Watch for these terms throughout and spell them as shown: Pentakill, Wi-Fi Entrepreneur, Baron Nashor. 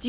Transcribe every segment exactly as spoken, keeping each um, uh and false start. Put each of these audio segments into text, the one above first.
Do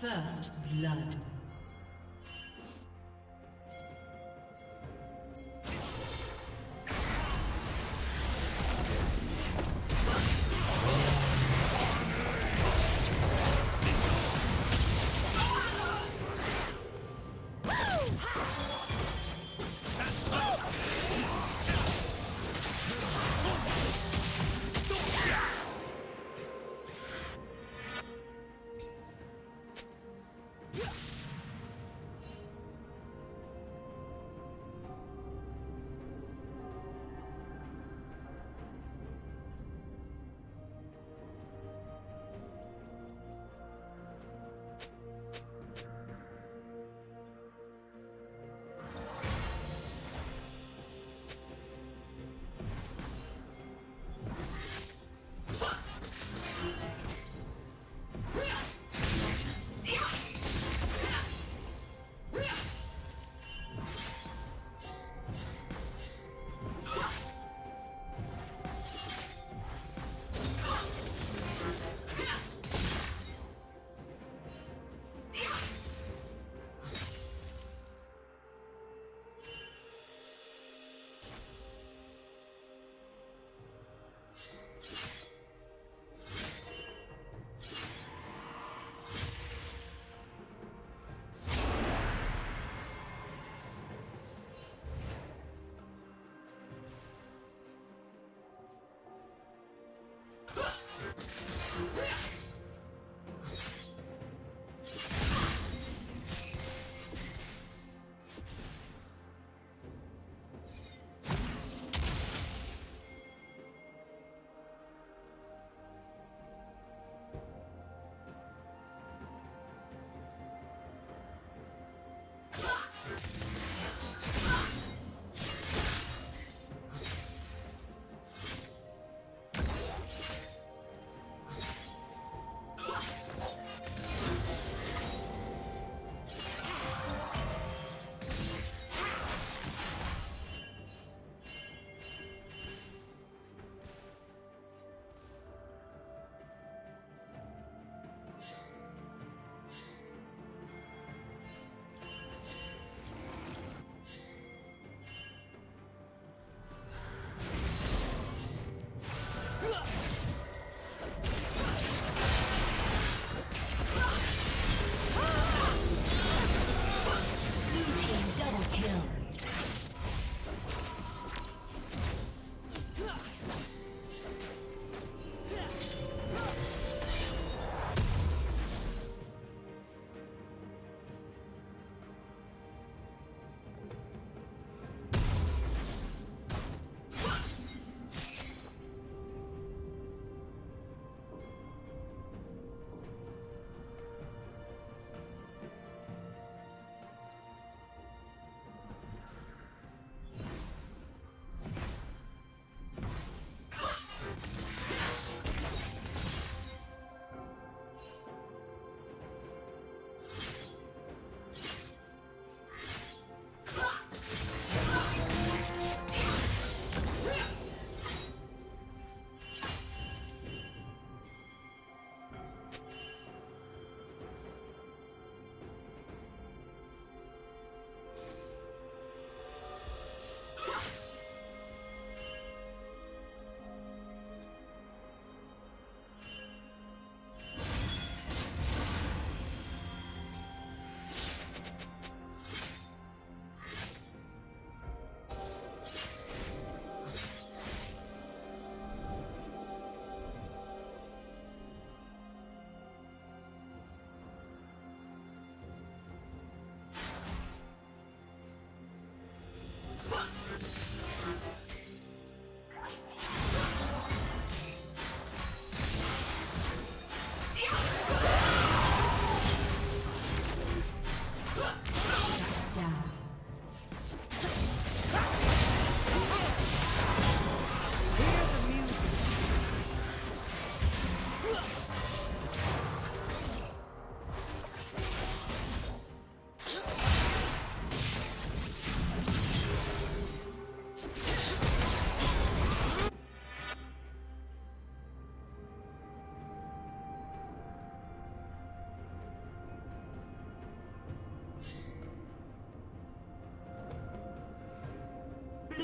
First blood. Yeah.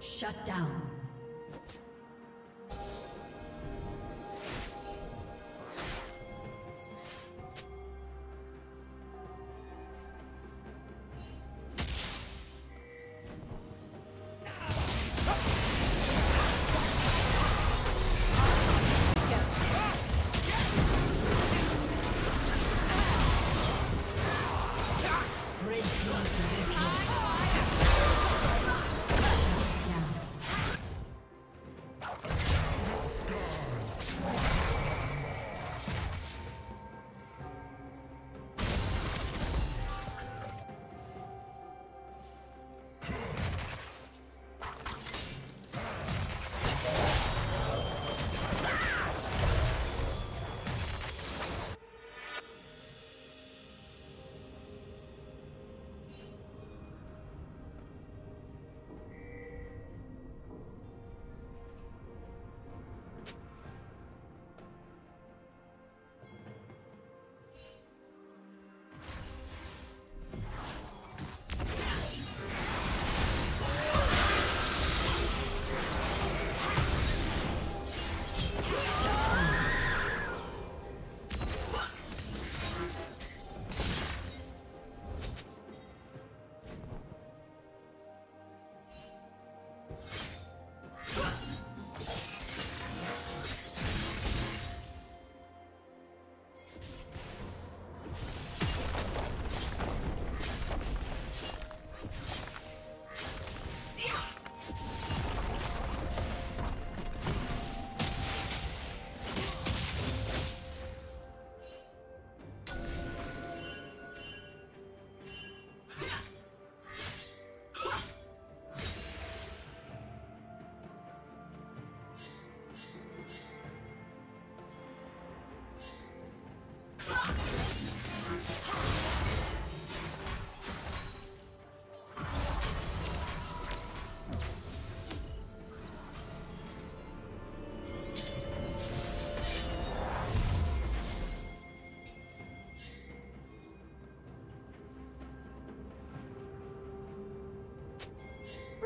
Shut down.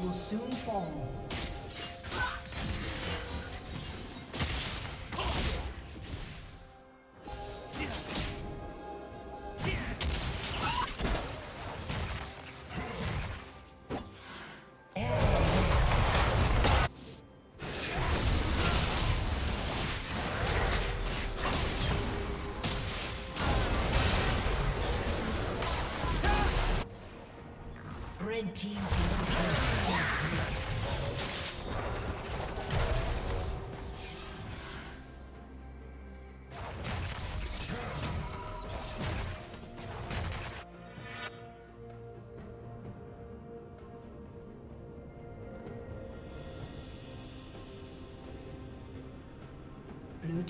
Will soon fall. Red team Blue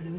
Blue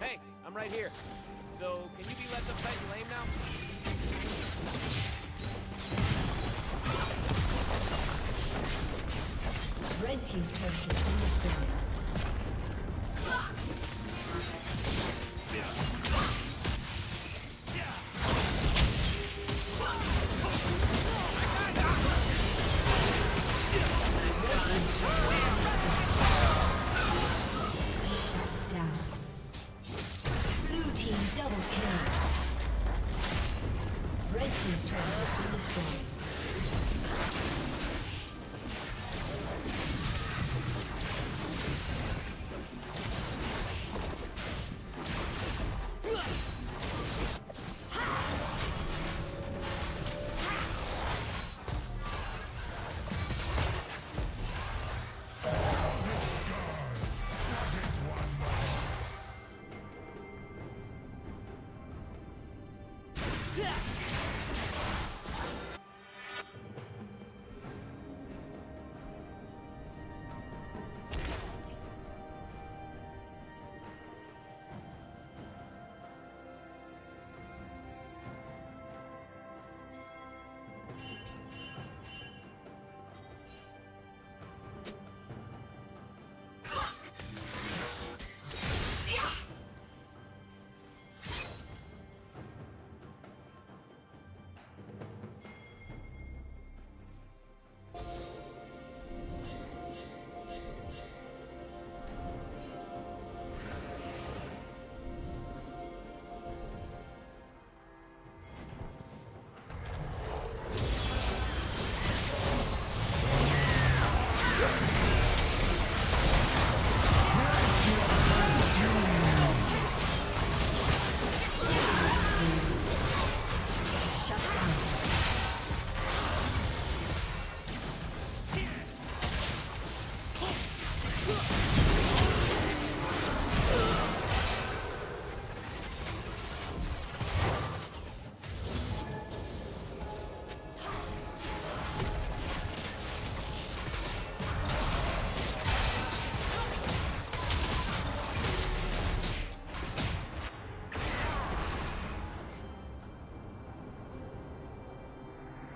Hey, I'm right here. So, can you be less uptight and lame now? Red team's turret has been destroyed. Shut down.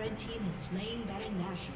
Red team has slain Baron Nashor.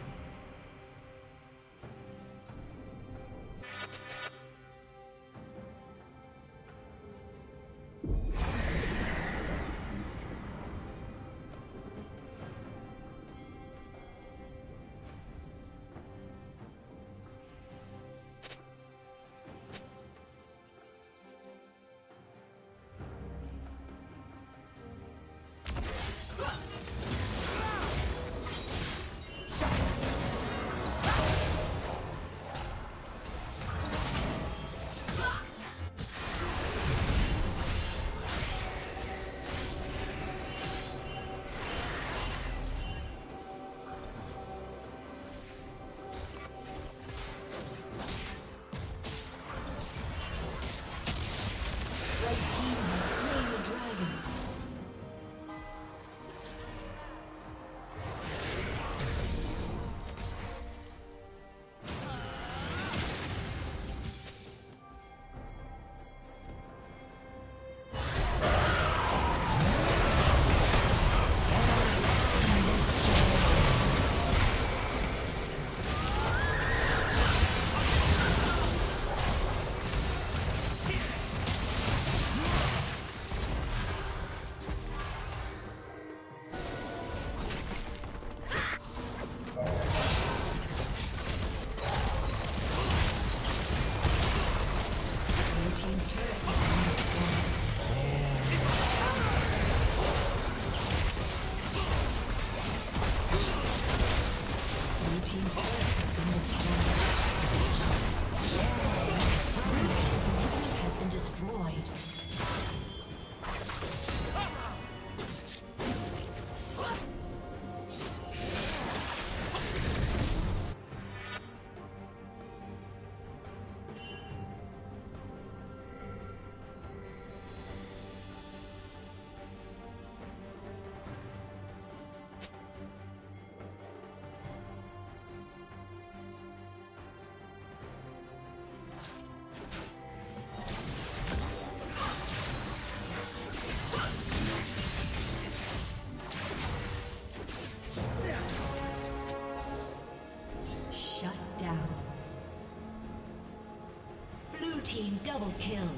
Team double kill.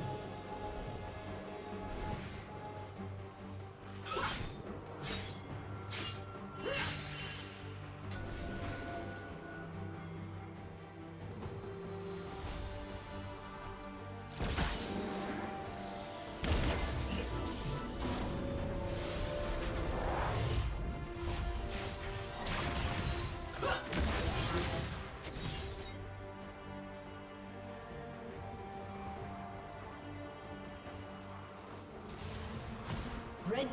Red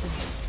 Just...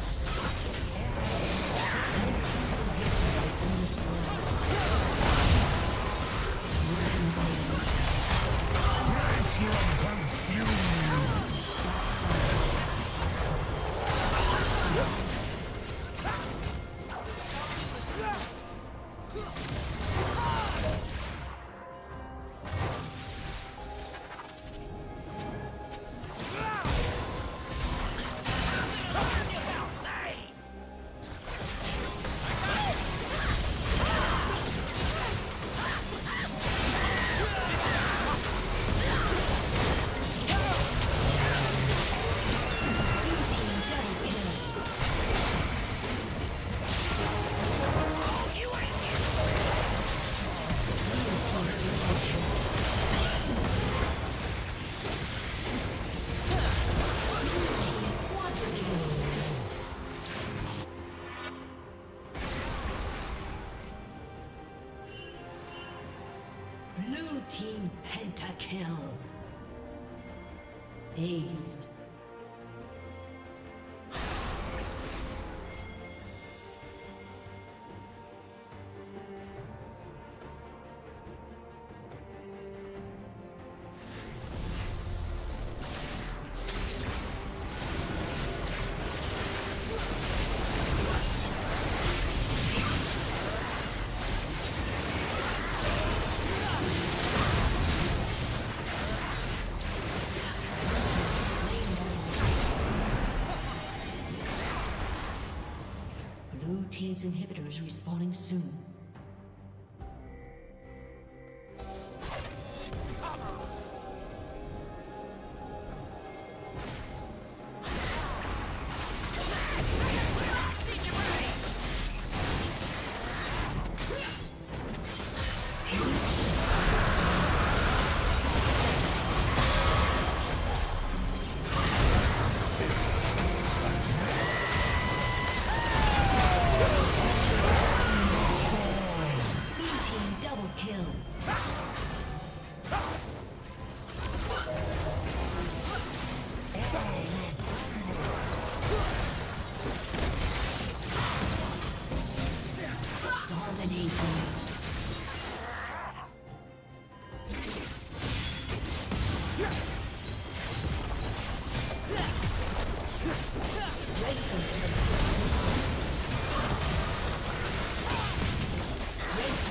Pentakill. Aced. Team's inhibitor is respawning soon.